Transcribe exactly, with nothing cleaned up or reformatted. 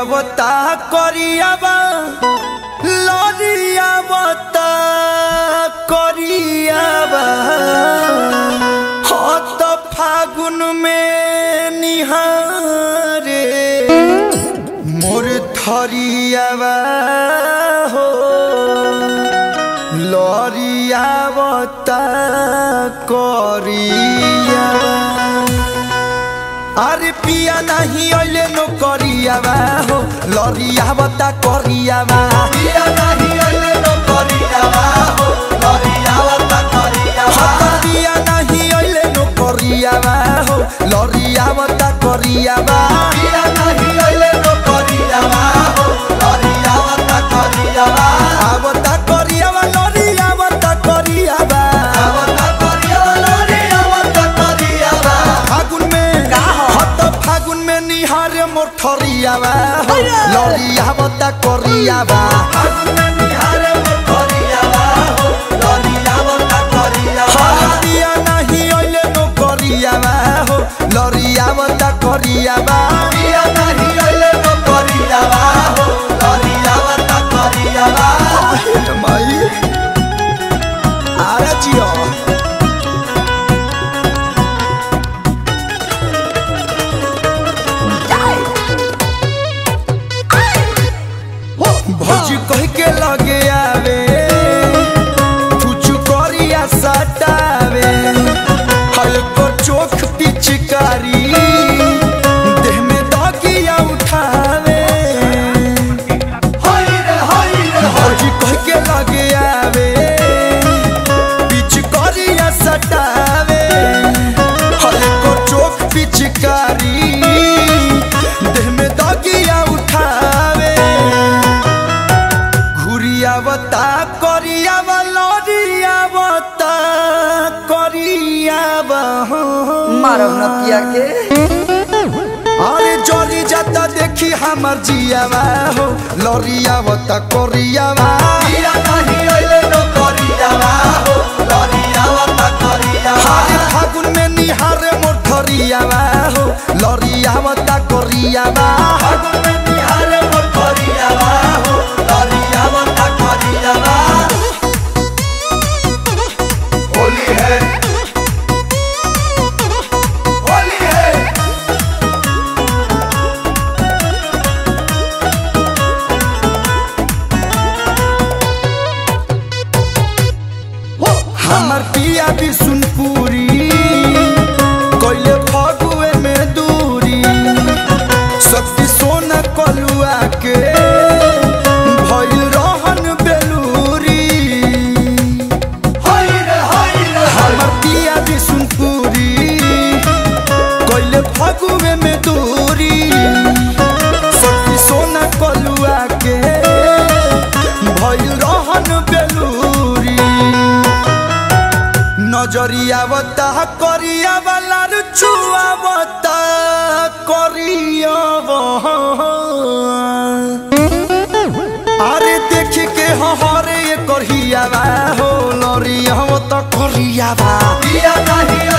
करियावता करियावा लरियावता करियावा हत फागुन में निहारे मोर थरियावा हो लरियावता करियावा। अरे पिया नहीं आइले नौकरियावा हो लरियावता करियावा। पिया नहीं आइले नौकरियावा हो लरियावता करियावा। पिया नहीं आइले नौकरियावा हो लरियावता करियावा। पिया नहीं आइले नौकरियावा हो लरियावता करियावा। आवता करियावा लरियावता करियावा। थरियावा हो लरियावता करियावा। पिया नहीं आइले नौकरियावा हो लरियावता करियावा। पिया नहीं आइले नौकरियावा हो लरियावता करियावा। अरे जियो भौजी कह के लगे आवे छुचु करिया सटावे हल्को चोख पिचकारी देह में दगिया उठावे। भौजी कह के लगे आवे पिच करिया सटावे हल्को चोख पिचकारी देह में दगिया उठावे। घुरियावता करियावा लरियावता करियावा हो मारो न पिया के। अरे जरी जाता देखी हमर जियावा हो लरियावता करियावा। पिया नहीं आइले नौकरियावा हो लरियावता करियावा। फागुन में निहारे मोर थरियावा हो लरियावता करियावा। फागुन में निहारे मोर थरियावा हो लरियावता करियावा। होली है होली है हो हमर पिया बिशुनपुरी कोइले फगुए में दूरी शक्ति सोना कलुआ के भइल रहन बेलूरी। हमर पिया बिशुनपुरी कोइले फगुए में दूरी शक्ति सोना कलुआ के भइल रहन बेलूरी। नजरियावता करियावा छुआवता करियावा। अरे देख के हरे करियावा हो लरियावता करियावा। पिया नहीं